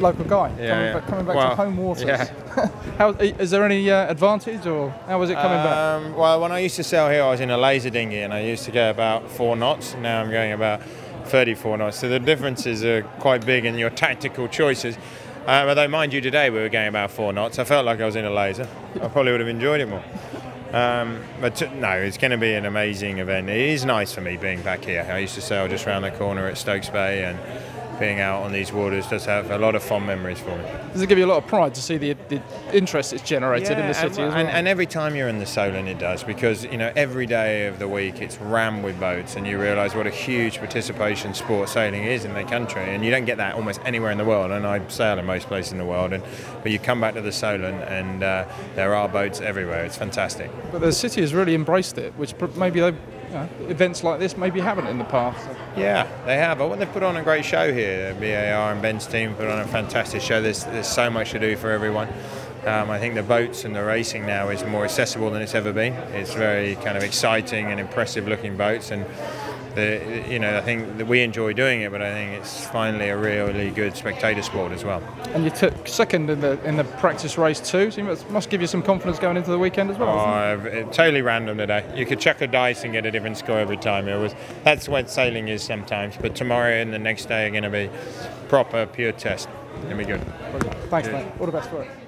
Local guy, yeah, coming back well, to home waters. Yeah. How, is there any advantage, or how was it coming back? Well, when I used to sail here, I was in a laser dinghy, and I used to go about 4 knots. Now I'm going about 34 knots. So the differences are quite big in your tactical choices. Although, mind you, today we were going about 4 knots. I felt like I was in a laser. I probably would have enjoyed it more. But no, it's going to be an amazing event. It is nice for me being back here. I used to sail just round the corner at Stokes Bay, and being out on these waters does have a lot of fond memories for me. Does it give you a lot of pride to see the interest it's generated in the city as well? And every time you're in the Solent it does, because you know every day of the week it's rammed with boats, and you realise what a huge participation sport sailing is in the country, and you don't get that almost anywhere in the world. And I sail in most places in the world, but you come back to the Solent and there are boats everywhere. It's fantastic. But the city has really embraced it, which maybe they've events like this maybe haven't in the past. Yeah, they have. I think they've put on a great show here. BAR and Ben's team put on a fantastic show. There's so much to do for everyone. I think the boats and the racing now is more accessible than it's ever been. It's very kind of exciting and impressive looking boats, and you know, I think that we enjoy doing it, but I think it's finally a really good spectator sport as well. And you took second in the practice race too, so it must give you some confidence going into the weekend as well. Oh, it's totally random today. You could chuck a dice and get a different score every time. That's what sailing is sometimes. But tomorrow and the next day are going to be proper, pure test. It'll be good. Brilliant. Thanks, mate. All the best for it.